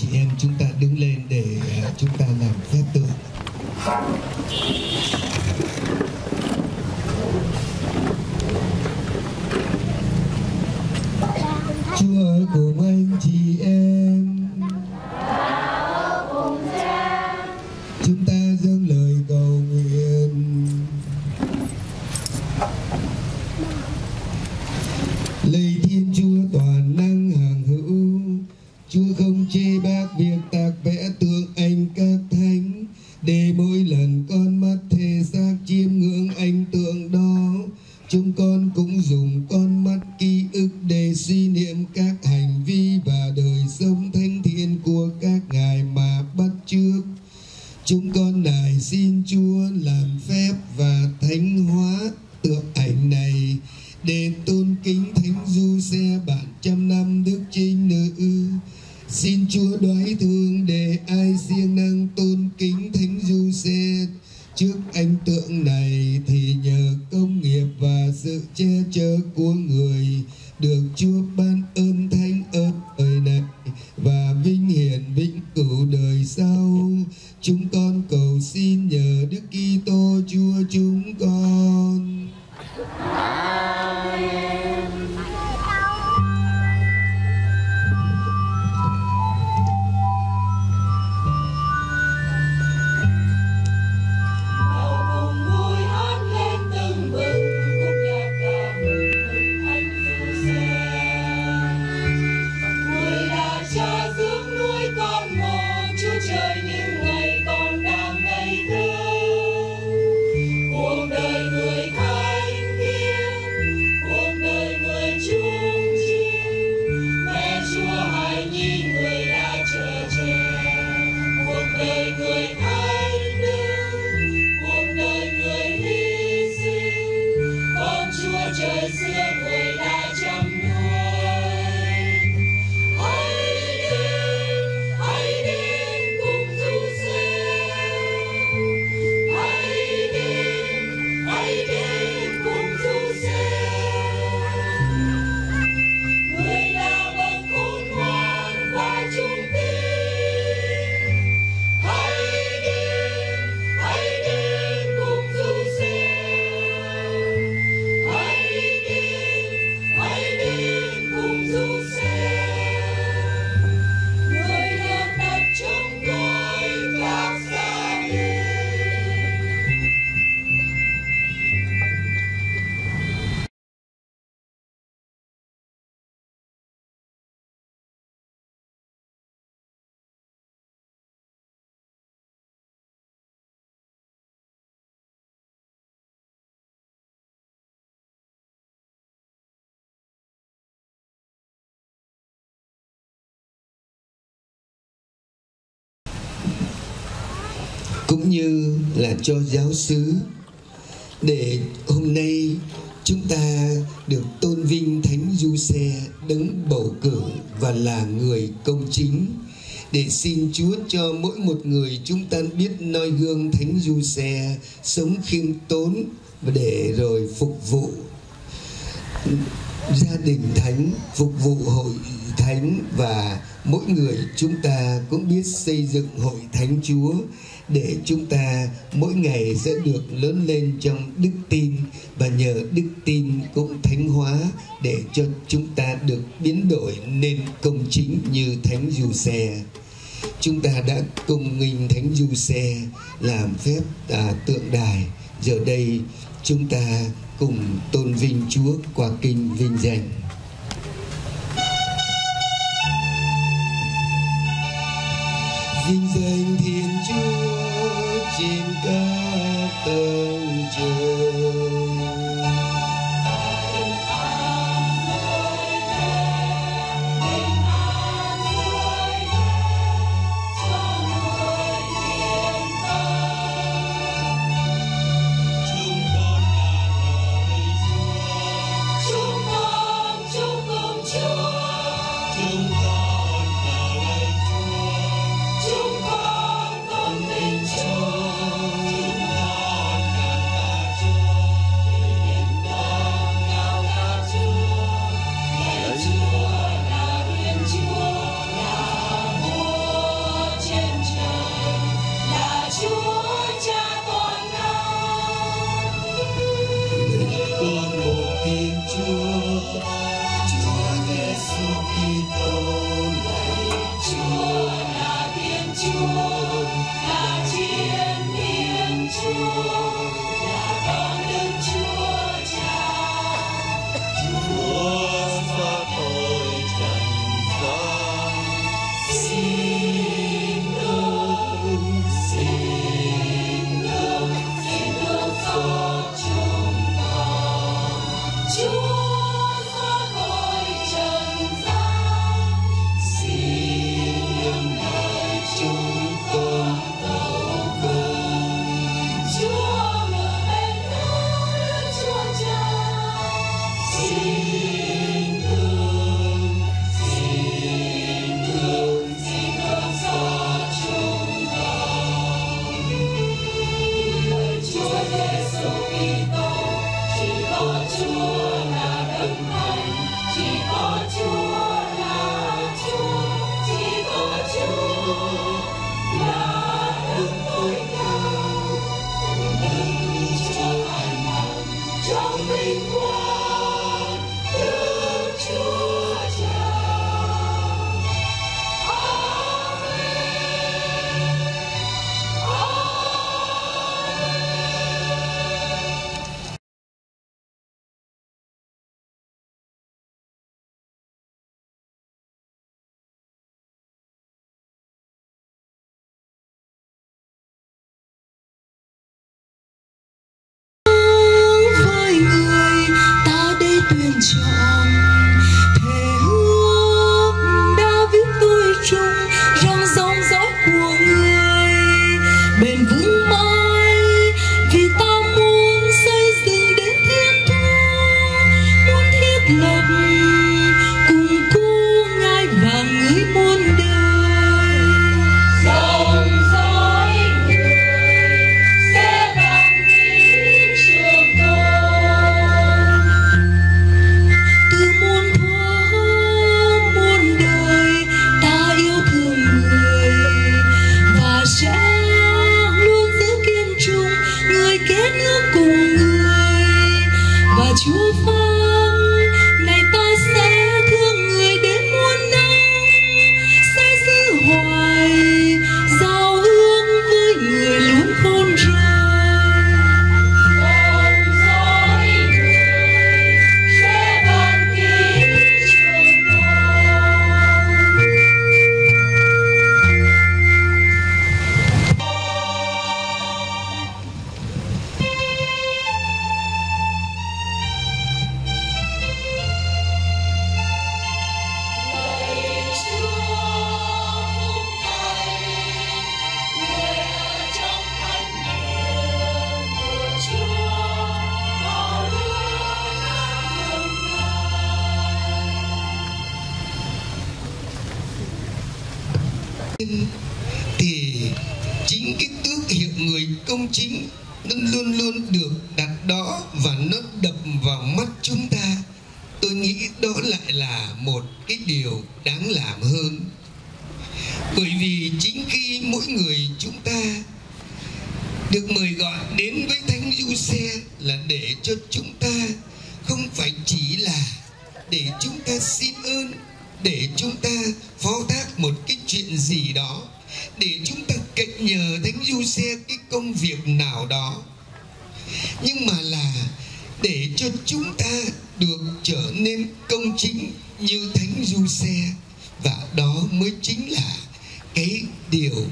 chị em chúng ta đứng lên để chúng ta làm phép tưởng. Chúa ở cùng anh chị em. Chúng ta dâng lời cầu nguyện. Lạy Thiên Chúa toàn năng hằng hữu, Chúa không chê bác việc tạc vẽ tượng anh các thánh, để mỗi lần con mắt thể xác chiêm ngưỡng anh tượng đó, chúng con cũng dùng con mắt ký ức để suy niệm các hành vi và đời sống thánh thiện của các ngài mà bắt chước. Chúng con nài xin Chúa làm phép và thánh hóa tượng ảnh này để tôn kính Thánh Giuse bạn trăm năm Đức Trinh Nữ. Xin Chúa đoái thương để ai siêng năng tôn kính Thánh Giuse trước anh tượng này thì nhờ công nghiệp và sự che chở của người được Chúa ban ơn thánh ở đời này và vinh hiển vĩnh cửu đời sau. Chúng con cầu xin nhờ Đức Kitô Chúa chúng con. Cũng như là cho giáo xứ, để hôm nay chúng ta được tôn vinh Thánh Giuse đấng bầu cử và là người công chính, để xin Chúa cho mỗi một người chúng ta biết noi gương Thánh Giuse, sống khiêm tốn và để rồi phục vụ gia đình thánh, phục vụ hội thánh, và mỗi người chúng ta cũng biết xây dựng hội thánh Chúa để chúng ta mỗi ngày sẽ được lớn lên trong đức tin, và nhờ đức tin cũng thánh hóa để cho chúng ta được biến đổi nên công chính như Thánh Giuse. Chúng ta đã cùng nghinh Thánh Giuse làm phép tượng đài, giờ đây chúng ta cùng tôn vinh Chúa qua kinh vinh danh. Vinh danh Thiên Chúa trên các tầng trời. Hãy subscribe cho kênh Ghiền Mì Gõ để không bỏ lỡ những video hấp dẫn. Tinh thì chính cái tước hiệu người công chính nó luôn luôn được đặt đó và nó đập vào mắt chúng ta. Tôi nghĩ đó lại là một cái điều đáng làm hơn. Bởi vì chính khi mỗi người chúng ta được mời gọi đến với Thánh Du Xe là để cho chúng ta không phải chỉ là để chúng ta xin ơn, để chúng ta phó thác một cái chuyện gì đó, để chúng ta cậy nhờ Thánh Du Xe cái công việc nào đó, nhưng mà là để cho chúng ta được trở nên công chính như Thánh Du Xe. Và đó mới chính là cái điều